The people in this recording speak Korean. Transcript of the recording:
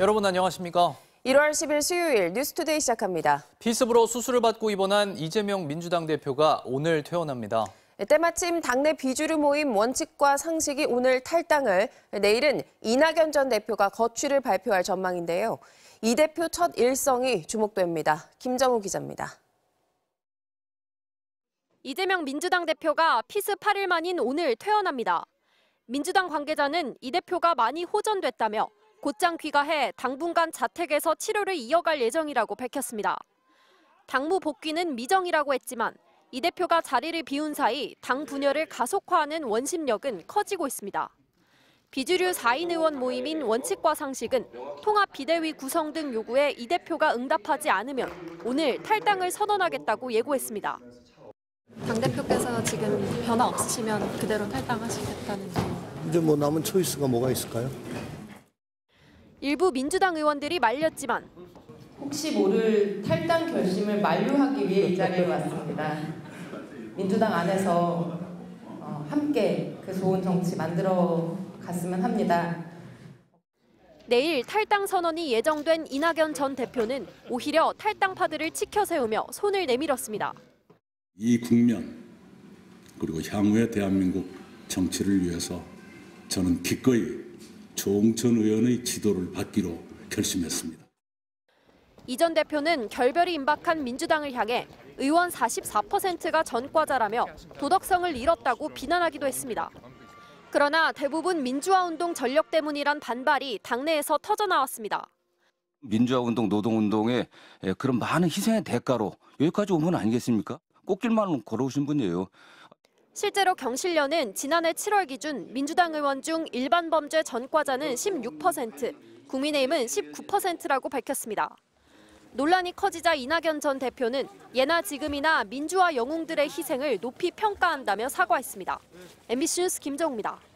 여러분 안녕하십니까? 1월 10일 수요일 뉴스투데이 시작합니다. 피습으로 수술을 받고 입원한 이재명 민주당 대표가 오늘 퇴원합니다. 때마침 당내 비주류 모임 원칙과 상식이 오늘 탈당을, 내일은 이낙연 전 대표가 거취를 발표할 전망인데요. 이 대표 첫 일성이 주목됩니다. 김정우 기자입니다. 이재명 민주당 대표가 피습 8일 만인 오늘 퇴원합니다. 민주당 관계자는 이 대표가 많이 호전됐다며 곧장 귀가해 당분간 자택에서 치료를 이어갈 예정이라고 밝혔습니다. 당무 복귀는 미정이라고 했지만 이 대표가 자리를 비운 사이 당 분열을 가속화하는 원심력은 커지고 있습니다. 비주류 4인 의원 모임인 원칙과 상식은 통합 비대위 구성 등 요구에 이 대표가 응답하지 않으면 오늘 탈당을 선언하겠다고 예고했습니다. 당대표께서 지금 변화 없으시면 그대로 탈당하시겠다는 점. 이제 뭐 남은 초이스가 뭐가 있을까요? 일부 민주당 의원들이 말렸지만 혹시 모를 탈당 결심을 만료하기 위해 이 자리에 왔습니다. 민주당 안에서 함께 그 좋은 정치 만들어 갔으면 합니다. 내일 탈당 선언이 예정된 이낙연 전 대표는 오히려 탈당파들을 치켜세우며 손을 내밀었습니다. 이 국면 그리고 향후의 대한민국 정치를 위해서 저는 기꺼이 조홍천 의원의 지도를 받기로 결심했습니다. 이 전 대표는 결별이 임박한 민주당을 향해 의원 44%가 전과자라며 도덕성을 잃었다고 비난하기도 했습니다. 그러나 대부분 민주화운동 전력 때문이란 반발이 당내에서 터져나왔습니다. 민주화운동, 노동운동에 그런 많은 희생의 대가로 여기까지 온 건 아니겠습니까? 꽃길만 걸어오신 분이에요. 실제로 경실련은 지난해 7월 기준 민주당 의원 중 일반 범죄 전과자는 16%, 국민의힘은 19%라고 밝혔습니다. 논란이 커지자 이낙연 전 대표는 예나 지금이나 민주화 영웅들의 희생을 높이 평가한다며 사과했습니다. MBC 뉴스 김정우입니다.